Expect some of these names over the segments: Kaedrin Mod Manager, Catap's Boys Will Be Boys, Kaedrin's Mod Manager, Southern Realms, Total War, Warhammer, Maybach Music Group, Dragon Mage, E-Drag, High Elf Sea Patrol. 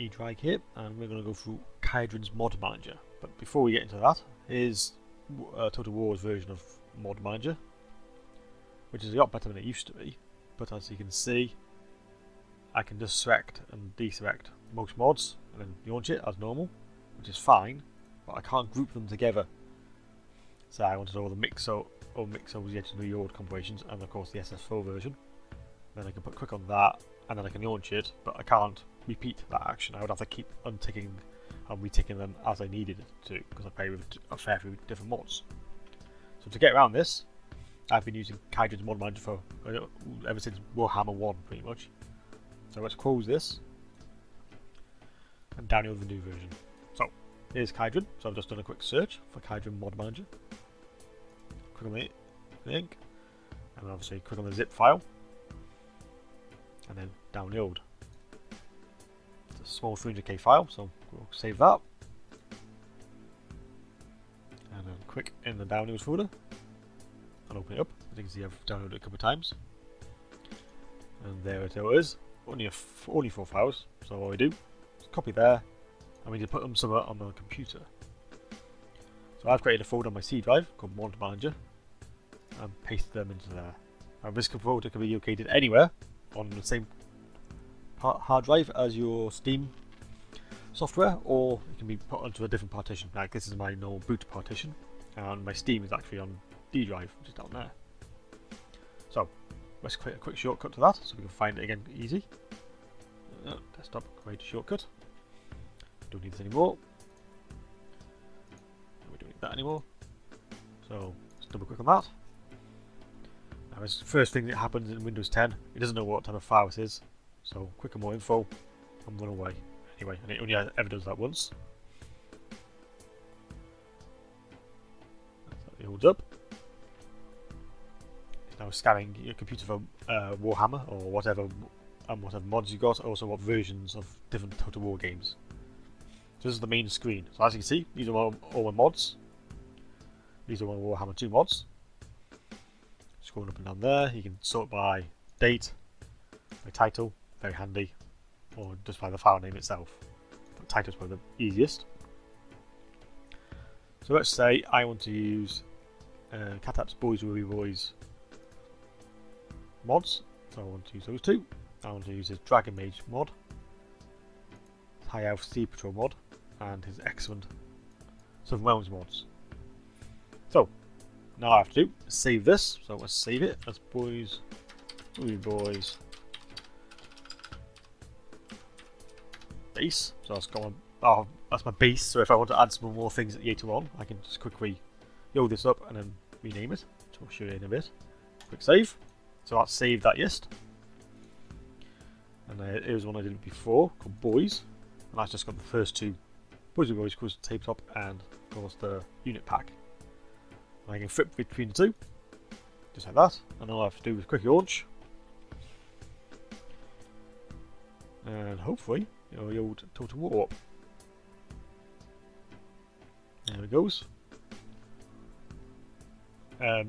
E-Drag here, and we're going to go through Kaedrin's Mod Manager. But before we get into that, here's Total War's version of Mod Manager, which is a lot better than it used to be, but as you can see, I can just select and deselect most mods and then launch it as normal, which is fine, but I can't group them together. So I wanted all the mix over the Edge of New York compilations and of course the SS4 version. Then I can click on that and then I can launch it, but I can't repeat that action. I would have to keep unticking and reticking them as I needed to, because I play with a fair few different mods. So to get around this, I've been using Kaedrin's Mod Manager for ever since Warhammer 1 pretty much. So let's close this and download the new version. So here's Kaedrin. So I've just done a quick search for Kaedrin Mod Manager. Click on the link and obviously click on the zip file and then download. It's a small 300k file, so we'll save that and then click in the downloads folder and open it up. As you can see, I've downloaded it a couple of times. And there it is, only 4 files, so what we do is copy there, and we need to put them somewhere on the computer. So I've created a folder on my C drive called Mod Manager, and pasted them into there. Now this folder can be located anywhere on the same hard drive as your Steam software, or it can be put onto a different partition. Like this is my normal boot partition, and my Steam is actually on D drive, which is down there. So let's create a quick shortcut to that, so we can find it again easy. Desktop, create a shortcut. Don't need this anymore. We don't need that anymore. So let's double click on that. Now it's the first thing that happens in Windows 10. It doesn't know what type of file this is, so click on more info and run away. Anyway, and it only ever does that once. It holds up. Now scanning your computer for Warhammer or whatever, and whatever mods you got, also what versions of different Total War games. So this is the main screen. So as you can see, these are all my mods. These are my Warhammer 2 mods. Scrolling up and down there, you can sort by date, by title, very handy, or just by the file name itself. But title's probably the easiest. So let's say I want to use Catap's Boys Will Be Boys mods, so I want to use those two. I want to use his Dragon Mage mod, High Elf Sea Patrol mod, and his excellent Southern Realms mods. So now I have to do is save this, so let's save it as Boys Will Be Boys base. So that's got that's my base, so if I want to add some more things later on, I can just quickly yo this up and then rename it, which I'll show you in a bit. Quick save. So I'll save that list, and here's one I did before called Boys, and that's just got the first two Boys and Boys, of course, the tabletop and of course the unit pack. And I can flip between the two, just like that, and all I have to do is quick launch, and hopefully it'll yield Total War up. There it goes.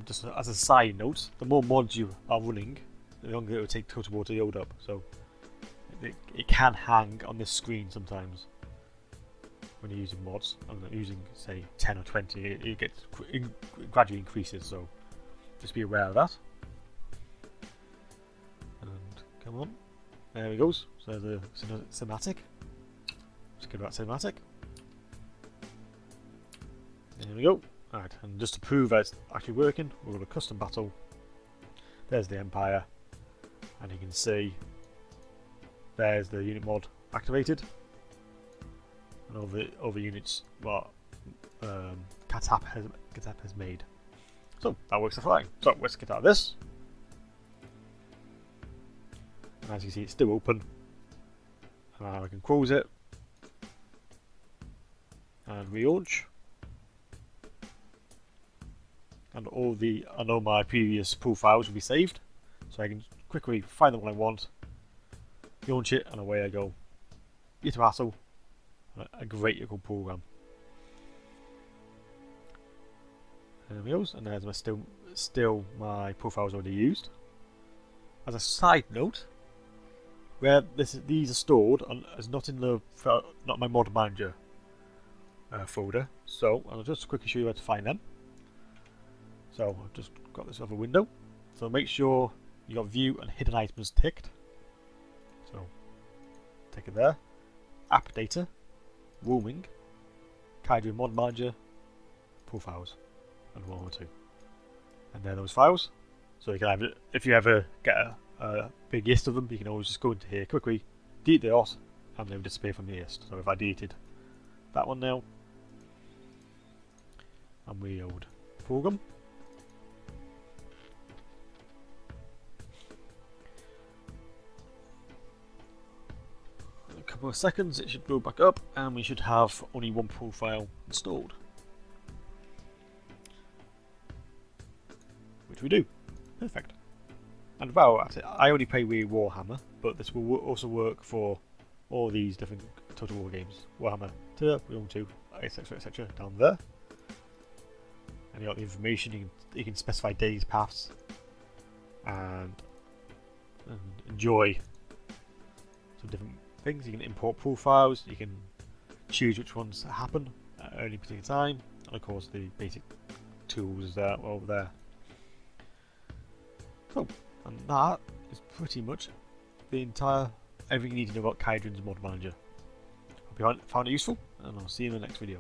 Just as a side note, the more mods you are running, the longer it will take Total War to load up, so it can hang on this screen sometimes when you're using mods. I'm using say 10 or 20, it gets gradually increases, so just be aware of that. And come on, there it goes. So the cinematic, let's go back to cinematic. There we go. Right, and just to prove that it's actually working, we'll do a custom battle. There's the Empire, and you can see there's the unit mod activated, and all the other units what Catap has made. So that works for flying. So let's get out of this. And as you see, it's still open. And now I can close it and relaunch. And all my previous pool files will be saved, so I can quickly find the one I want, launch it, and away I go. It's a hassle, a great little program. There we go, and there's my still my profiles already used. As a side note, where these are stored is not in the my mod manager folder. So I'll just quickly show you how to find them. So I've just got this other window. So make sure you got view and hidden items ticked. So take it there. App data, roaming, Kaedrin's Mod Manager, profiles, and 102. And there are those files. So you can have, if you ever get a big list of them, you can always just go into here quickly, delete the OS, and they will disappear from the list. So if I deleted that one now, and we would program. In a couple of seconds, it should go back up, and we should have only one profile installed. Which we do. Perfect. And wow, I only play with Warhammer, but this will also work for all these different Total War games. Warhammer 2, Realm 2, etc, etc, down there. And you got the information, you can specify days, paths, and enjoy some different things. You can import profiles, you can choose which ones happen at any particular time, and of course the basic tools that are over there. So, and that is pretty much the everything you need to know about Kaedrin's Mod Manager. Hope you found it useful, and I'll see you in the next video.